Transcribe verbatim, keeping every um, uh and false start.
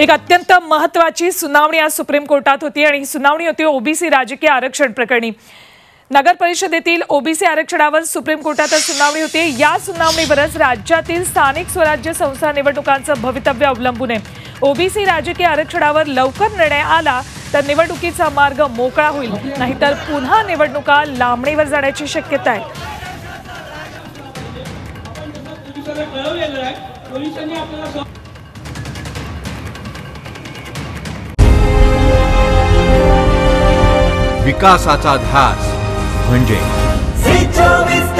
एक अत्यंत महत्वाची सुनावणी आज सुप्रीम कोर्टात होती आणि ही सुनावणी होती ओबीसी राजकीय आरक्षण प्रकरणी। नगर परिषदेतील ओबीसी आरक्षणावर सुप्रीम कोर्टात सुनावणी होती। या सुनावणीवरच राज्यातील स्थानिक स्वराज्य संस्था निवडणुकांचं भवितव्य अवलंबून आहे। ओबीसी राजकीय आरक्षणावर लवकर निर्णय आला तर निवडणुकीचा मार्ग मोकळा होईल, नाहीतर पुन्हा निवडणुका लांबणीवर जाण्याची शक्यता आहे। विकासाचा ध्यास म्हणजे